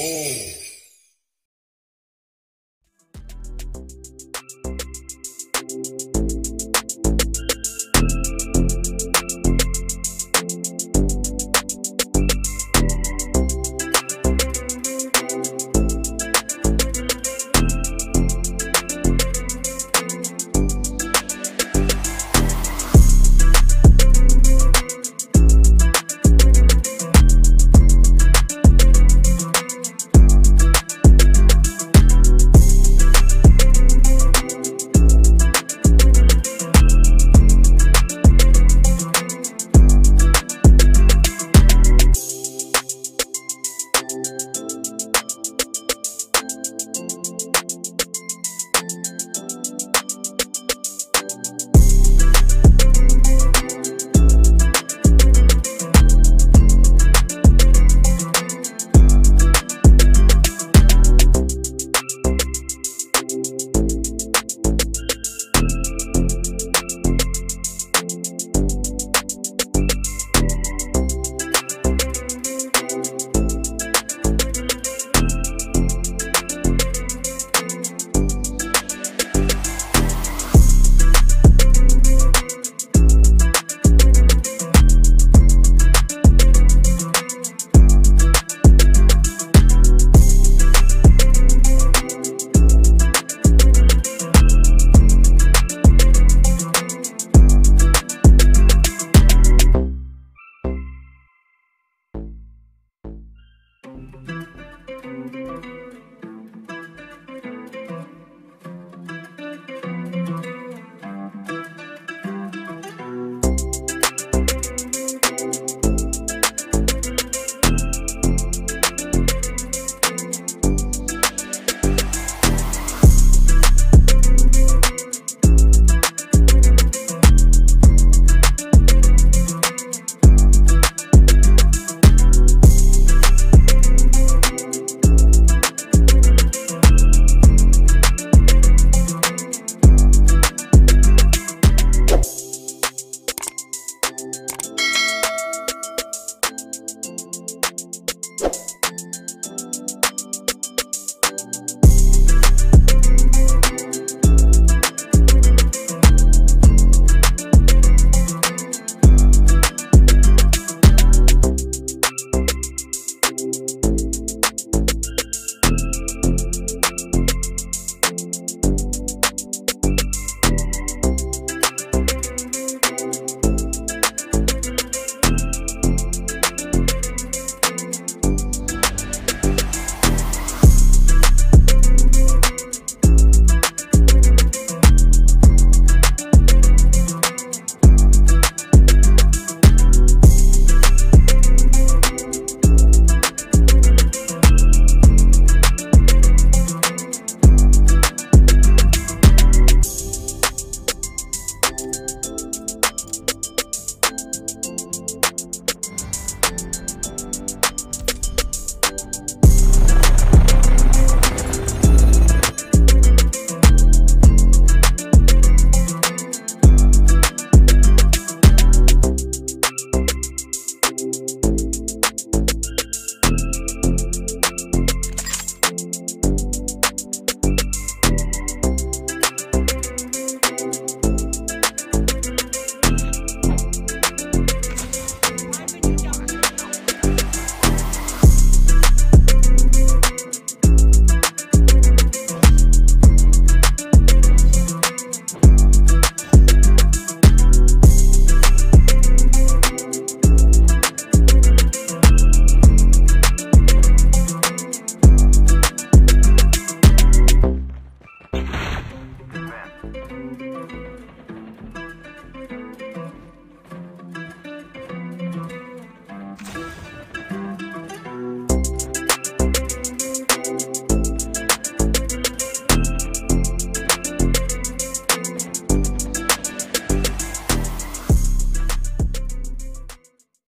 Oh.